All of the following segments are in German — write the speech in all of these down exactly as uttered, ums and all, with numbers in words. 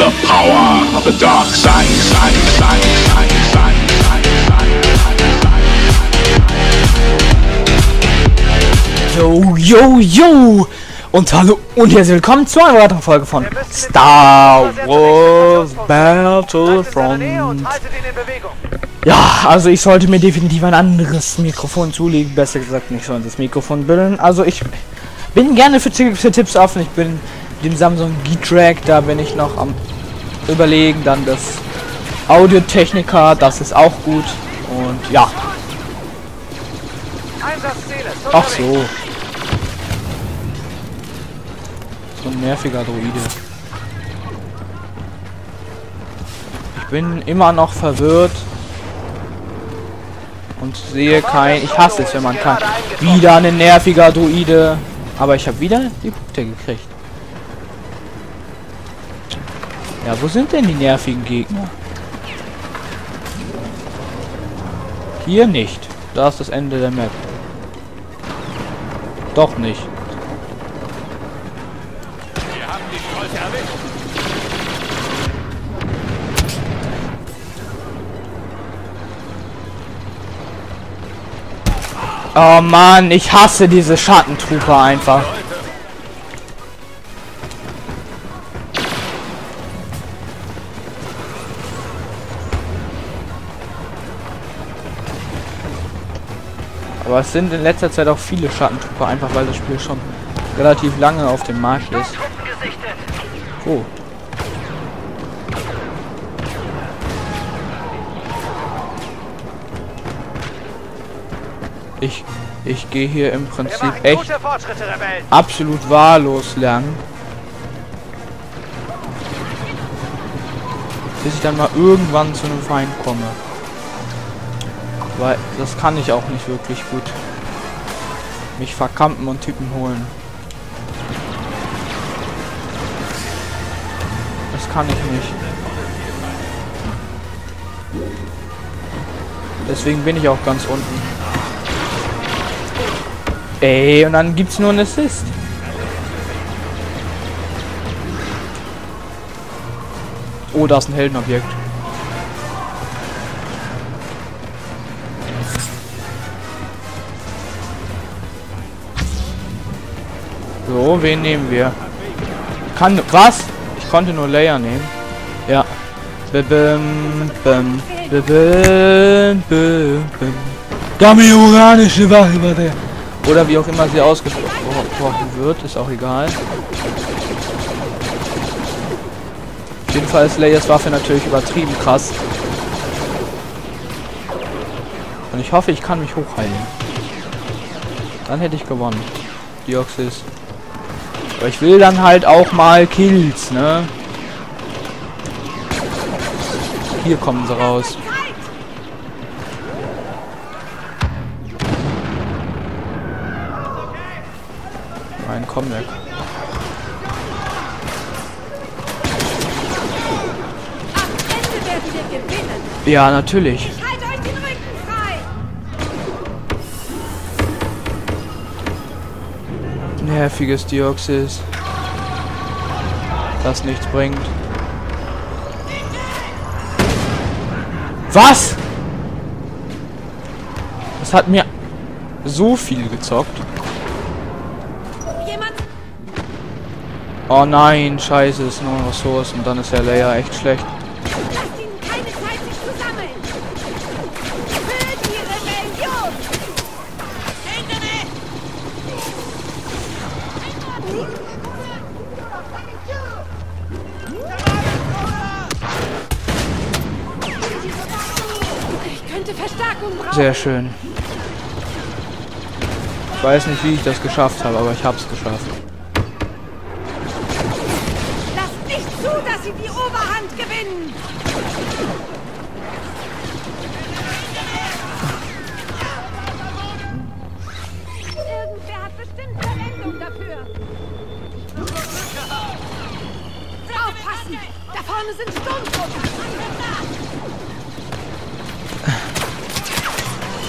The power of the dark side, side, side, side, side, side, side, side. Yo, yo, yo! Und hallo und herzlich willkommen zu einer weiteren Folge von Star Wars Battlefront. Ja, also ich sollte mir definitiv ein anderes Mikrofon zulegen. Besser gesagt, nicht so das Mikrofon bilden. Also ich bin gerne für, für Tipps offen. Ich bin dem Samsung G-Track, da bin ich noch am überlegen, dann das Audio-Technica, das ist auch gut und ja. Ach so. So ein nerviger Droide. Ich bin immer noch verwirrt und sehe kein... Ich hasse es, wenn man kann. Wieder ein nerviger Droide. Aber ich habe wieder die Punkte gekriegt. Ja, wo sind denn die nervigen Gegner? Hier nicht. Da ist das Ende der Map. Doch nicht. Wir haben die Kreuze erwischt. Oh Mann, ich hasse diese Schattentrooper einfach. Aber es sind in letzter Zeit auch viele Schattentrooper, einfach weil das Spiel schon relativ lange auf dem Markt ist. Oh. Ich, ich gehe hier im Prinzip echt absolut wahllos lang. Bis ich dann mal irgendwann zu einem Feind komme. Weil das kann ich auch nicht wirklich gut. Mich verkampen und Typen holen. Das kann ich nicht. Deswegen bin ich auch ganz unten. Ey, und dann gibt's nur einen Assist. Oh, da ist ein Heldenobjekt. So, wen nehmen wir? Kann... Was? Ich konnte nur Leia nehmen. Ja. Gamioranische Waffe war der. Oder wie auch immer sie ausgesprochen wird, ist auch egal. Auf jeden Fall ist Leias Waffe natürlich übertrieben krass. Und ich hoffe, ich kann mich hochheilen. Dann hätte ich gewonnen. Deoxys. Aber ich will dann halt auch mal Kills, ne? Hier kommen sie raus. Nein, komm weg. Ja, natürlich. Nerviges Deoxys, das nichts bringt. Was? Das hat mir so viel gezockt. Oh nein, scheiße, es sind nur Ressourcen und dann ist der Leia echt schlecht. Sehr schön. Ich weiß nicht, wie ich das geschafft habe, aber ich habe es geschafft. Lass nicht zu, dass sie die Oberhand gewinnen. Irgendwer hat bestimmt Verwendung dafür. Aufpassen! Da vorne sind Sturmtruppen.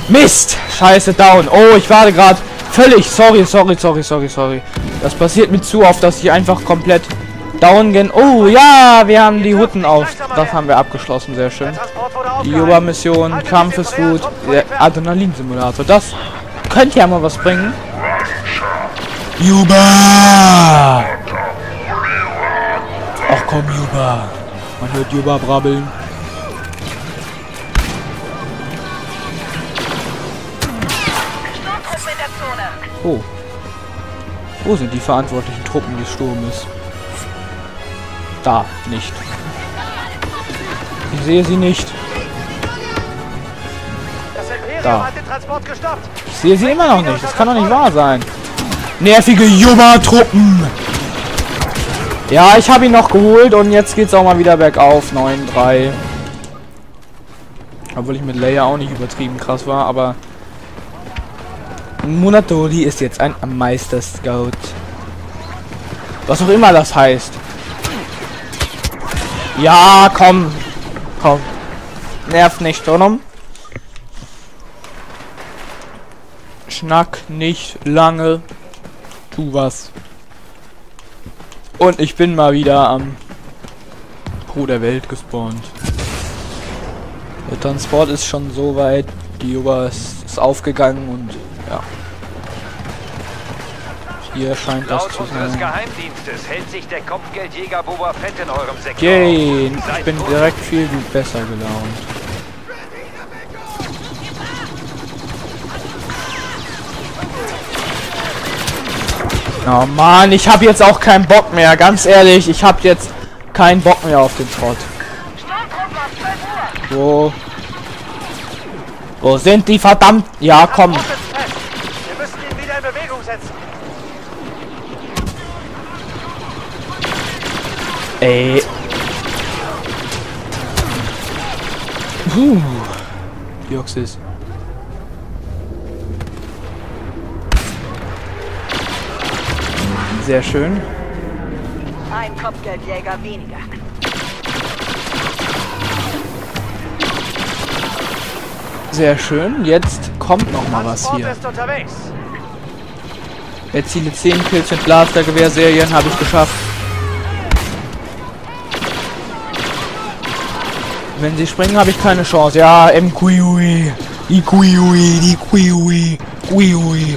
Mist! Scheiße, down. Oh, ich war gerade völlig. Sorry, sorry, sorry, sorry, sorry. Das passiert mir zu oft, dass ich einfach komplett down gehen. Oh ja, wir haben die Hutten auf. Das haben wir abgeschlossen, sehr schön. Die Juba-Mission, Kampf ist gut, Adrenalin-Simulator. Das könnte ja mal was bringen. Juba! Ach komm, Juba. Man hört Juba brabbeln. Oh. Wo sind die verantwortlichen Truppen des Sturmes? Da, nicht. Ich sehe sie nicht. Da. Ich sehe sie immer noch nicht. Das kann doch nicht wahr sein. Nervige Juba-Truppen! Ja, ich habe ihn noch geholt und jetzt geht's auch mal wieder bergauf. neun drei. Obwohl ich mit Leia auch nicht übertrieben krass war, aber... Munatori ist jetzt ein Meister-Scout. Was auch immer das heißt. Ja, komm. Komm. Nerv nicht, Donum. Schnack nicht lange. Tu was. Und ich bin mal wieder am Pro der Welt gespawnt. Der Transport ist schon so weit. Die Juba ist, ist aufgegangen und... Ja. Hier scheint das zu sein. Yay, ich bin direkt viel besser gelaunt. Oh Mann, ich habe jetzt auch keinen Bock mehr. Ganz ehrlich, ich habe jetzt keinen Bock mehr auf den Trott. Wo? Wo sind die verdammt? Ja, komm. Ey. Puh. Deoxys. Sehr schön. Ein Kopfgeldjäger weniger. Sehr schön. Jetzt kommt noch mal was hier. Erziele zehn Kills mit Blaster-Gewehrserien. Habe ich geschafft. Wenn sie springen, habe ich keine Chance. Ja, M Q I. I Q I, die Q I, Q I.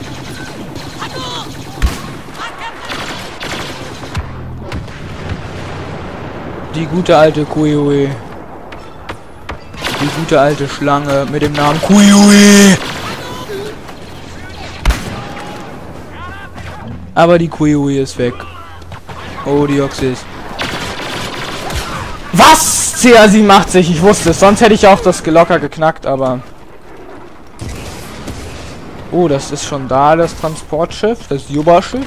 Die gute alte Q I. Die gute alte Schlange mit dem Namen Q I. Aber die Q I ist weg. Oh, Deoxys. Was? Sie macht sich, ich wusste es, sonst hätte ich auch das locker geknackt, aber... Oh, das ist schon da, das Transportschiff, das Juba-Schiff.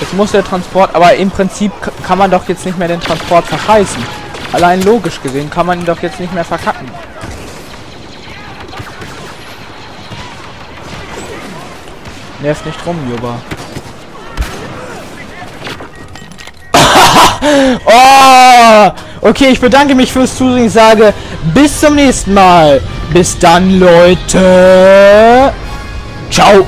Jetzt muss der Transport, aber im Prinzip kann man doch jetzt nicht mehr den Transport verscheißen. Allein logisch gesehen kann man ihn doch jetzt nicht mehr verkacken. Nervt nicht rum, Juba. Oh, okay, ich bedanke mich fürs Zusehen. Ich sage, bis zum nächsten Mal. Bis dann, Leute. Ciao.